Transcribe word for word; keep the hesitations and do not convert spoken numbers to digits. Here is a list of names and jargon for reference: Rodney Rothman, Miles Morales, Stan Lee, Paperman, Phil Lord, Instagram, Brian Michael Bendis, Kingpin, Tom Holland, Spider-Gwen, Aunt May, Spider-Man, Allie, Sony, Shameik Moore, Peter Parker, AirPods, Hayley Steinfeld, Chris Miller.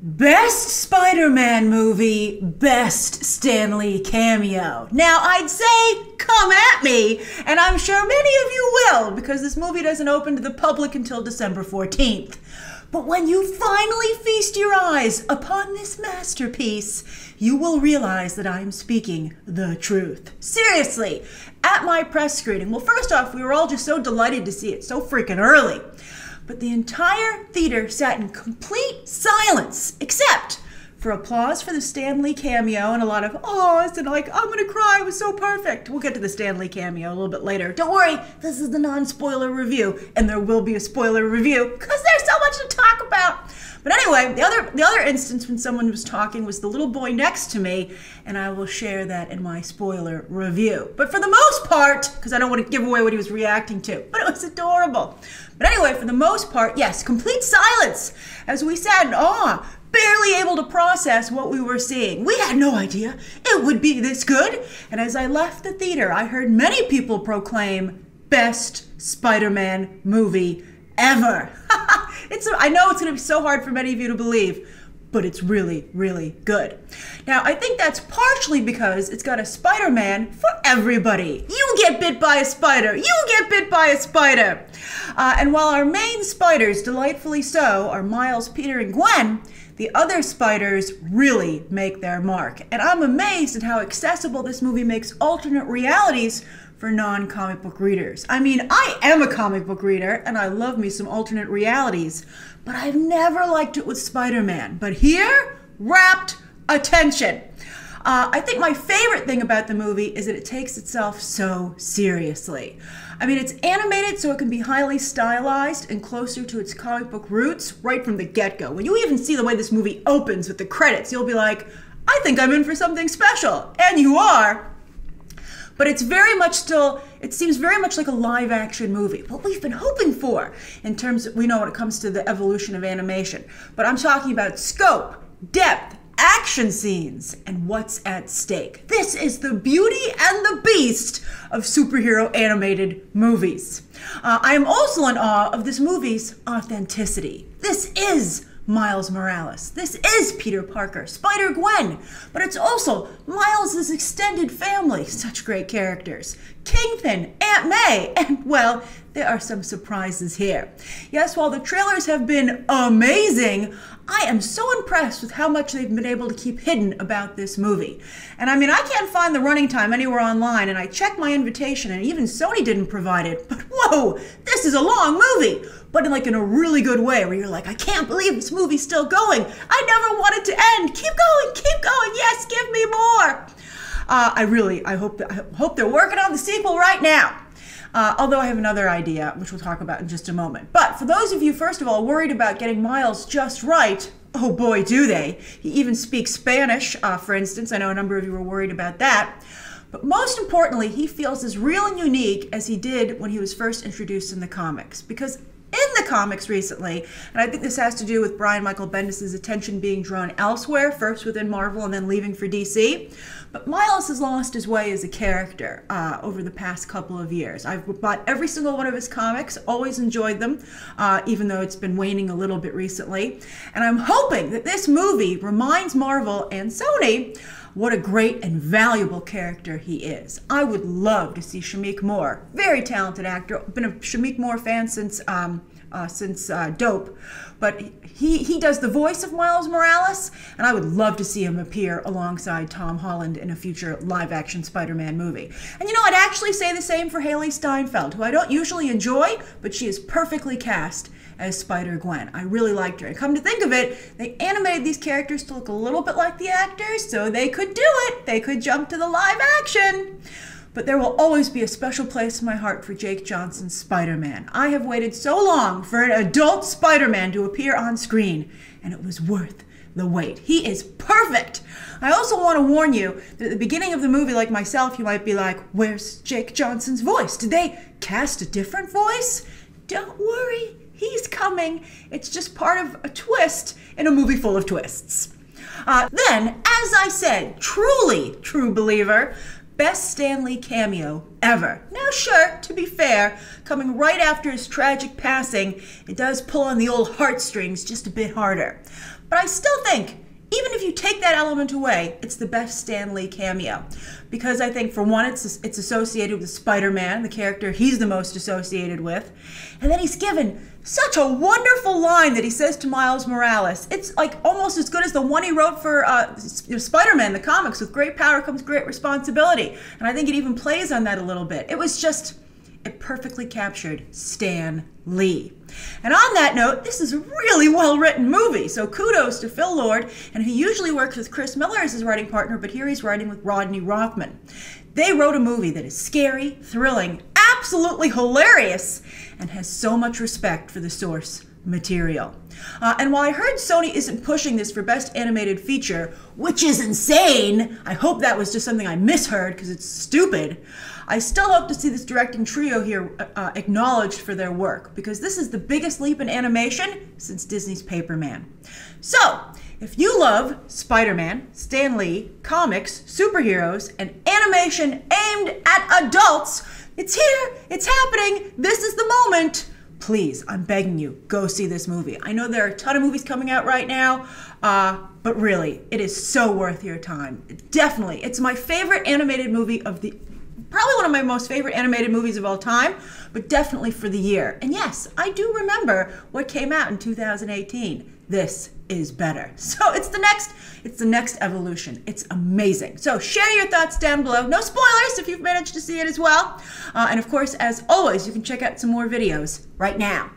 Best Spider-Man movie, best Stan Lee cameo. Now, I'd say come at me, and I'm sure many of you will, because this movie doesn't open to the public until December fourteenth. But when you finally feast your eyes upon this masterpiece, you will realize that I am speaking the truth. Seriously, at my press screening, well, first off, we were all just so delighted to see it so freaking early. But the entire theater sat in complete silence, except for applause for the Stan Lee cameo and a lot of awes and like, I'm gonna cry, it was so perfect. We'll get to the Stan Lee cameo a little bit later. Don't worry, this is the non-spoiler review, and there will be a spoiler review because there's so much to talk about. But anyway, the other, the other instance when someone was talking was the little boy next to me, and I will share that in my spoiler review. But for the most part, because I don't want to give away what he was reacting to, but it was adorable. But anyway, for the most part, yes, complete silence, as we sat in awe, barely able to process what we were seeing. We had no idea it would be this good. And as I left the theater, I heard many people proclaim, best Spider-Man movie ever. It's, I know it's gonna be so hard for many of you to believe, but it's really, really good. Now, I think that's partially because it's got a Spider-Man for everybody. You get bit by a spider, you get bit by a spider. Uh, and while our main spiders, delightfully so, are Miles, Peter, and Gwen, the other spiders really make their mark. And I'm amazed at how accessible this movie makes alternate realities for non-comic book readers. I mean, I am a comic book reader and I love me some alternate realities, but I've never liked it with Spider-Man. But here, rapt attention. Uh, I think my favorite thing about the movie is that it takes itself so seriously. I mean, it's animated so it can be highly stylized and closer to its comic book roots right from the get-go. When you even see the way this movie opens with the credits, you'll be like, I think I'm in for something special. And you are. But it's very much still, it seems very much like a live action movie, what we've been hoping for in terms of, we know when it comes to the evolution of animation. But I'm talking about scope, depth, action scenes, and what's at stake. This is the beauty and the beast of superhero animated movies. Uh, I am also in awe of this movie's authenticity. This is Miles Morales. This is Peter Parker, Spider-Gwen, but it's also Miles' extended family, such great characters, Kingpin, Aunt May, and well, there are some surprises here. Yes, while the trailers have been amazing, I am so impressed with how much they've been able to keep hidden about this movie. And I mean, I can't find the running time anywhere online, and I checked my invitation, and even Sony didn't provide it, but whoa, this is a long movie, but in like in a really good way, where you're like, I can't believe this movie's still going. I never want it to end. Keep going, keep going, yes, give me more. Uh, I really, I hope, I hope they're working on the sequel right now. Uh, although I have another idea, which we'll talk about in just a moment. But for those of you, first of all, worried about getting Miles just right, oh boy, do they. He even speaks Spanish, uh, for instance. I know a number of you were worried about that. But most importantly, he feels as real and unique as he did when he was first introduced in the comics. Because in the comics recently, and I think this has to do with Brian Michael Bendis' attention being drawn elsewhere, first within Marvel and then leaving for D C, but Miles has lost his way as a character uh, over the past couple of years. I've bought every single one of his comics, always enjoyed them, uh, even though it's been waning a little bit recently, and I'm hoping that this movie reminds Marvel and Sony what a great and valuable character he is. I would love to see Shameik Moore, very talented actor. Been a Shameik Moore fan since um, uh, since uh, Dope, but he he does the voice of Miles Morales, and I would love to see him appear alongside Tom Holland in a future live-action Spider-Man movie. And you know, I'd actually say the same for Hayley Steinfeld, who I don't usually enjoy, but she is perfectly cast as Spider-Gwen. I really liked her. And come to think of it, they animated these characters to look a little bit like the actors, so they could do it. They could jump to the live action. But there will always be a special place in my heart for Jake Johnson's Spider-Man. I have waited so long for an adult Spider-Man to appear on screen, and it was worth the wait. He is perfect. I also want to warn you that at the beginning of the movie, like myself, you might be like, where's Jake Johnson's voice? Did they cast a different voice? Don't worry. He's coming. It's just part of a twist in a movie full of twists. Uh, then, as I said, truly true believer, best Stan Lee cameo ever. Now sure, to be fair, coming right after his tragic passing, it does pull on the old heartstrings just a bit harder. But I still think, even if you take that element away, it's the best Stan Lee cameo. Because I think, for one, it's it's associated with Spider-Man, the character he's the most associated with. And then he's given such a wonderful line that he says to Miles Morales. It's like almost as good as the one he wrote for uh, Spider-Man, the comics, with great power comes great responsibility. And I think it even plays on that a little bit. It was just, it perfectly captured Stan Lee. And on that note, this is a really well-written movie, so kudos to Phil Lord, and he usually works with Chris Miller as his writing partner, but here he's writing with Rodney Rothman. They wrote a movie that is scary, thrilling, absolutely hilarious, and has so much respect for the source material. Uh, and while I heard Sony isn't pushing this for Best Animated Feature, which is insane, I hope that was just something I misheard because it's stupid, I still hope to see this directing trio here uh, acknowledged for their work, because this is the biggest leap in animation since Disney's Paperman. So, if you love Spider-Man, Stan Lee, comics, superheroes, and animation aimed at adults, it's here, it's happening, this is the moment. Please, I'm begging you, go see this movie. I know there are a ton of movies coming out right now, uh, but really, it is so worth your time. Definitely. It's my favorite animated movie of the, probably one of my most favorite animated movies of all time, but definitely for the year. And yes, I do remember what came out in two thousand eighteen. This is better. So it's the next, it's the next evolution. It's amazing. So share your thoughts down below. No spoilers if you've managed to see it as well. Uh, and of course, as always, you can check out some more videos right now.